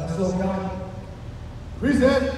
and I saw God. Reset.